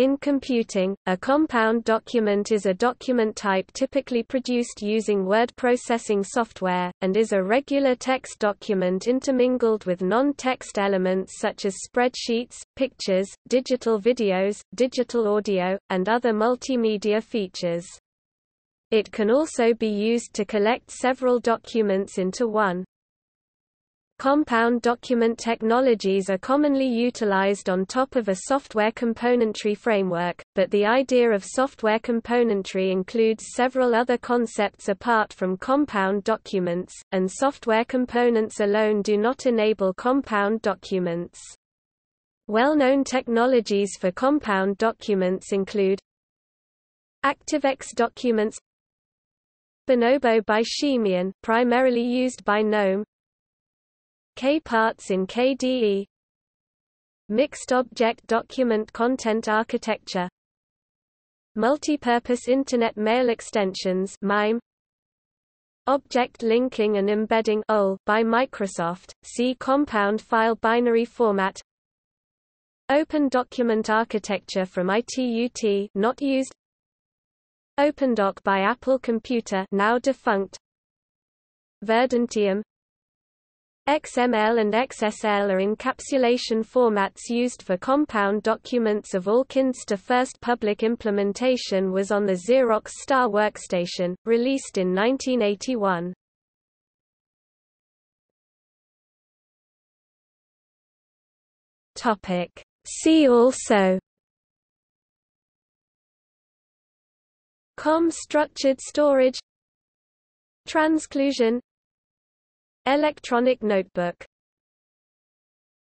In computing, a compound document is a document type typically produced using word processing software, and is a regular text document intermingled with non-text elements such as spreadsheets, pictures, digital videos, digital audio, and other multimedia features. It can also be used to collect several documents into one. Compound document technologies are commonly utilized on top of a software componentry framework, but the idea of software componentry includes several other concepts apart from compound documents, and software components alone do not enable compound documents. Well-known technologies for compound documents include ActiveX Documents, Bonobo by Ximian, primarily used by GNOME, KParts in KDE, Mixed Object Document Content Architecture, Multipurpose Internet Mail Extensions (MIME), Object Linking and Embedding (OL) by Microsoft, C Compound File Binary Format, Open Document Architecture from ITUT (not used), OpenDoc by Apple Computer (now defunct), Vermantium. XML and XSL are encapsulation formats used for compound documents of all kinds. The first public implementation was on the Xerox Star workstation, released in 1981. Topic. See also: COM structured storage, Transclusion, Electronic notebook.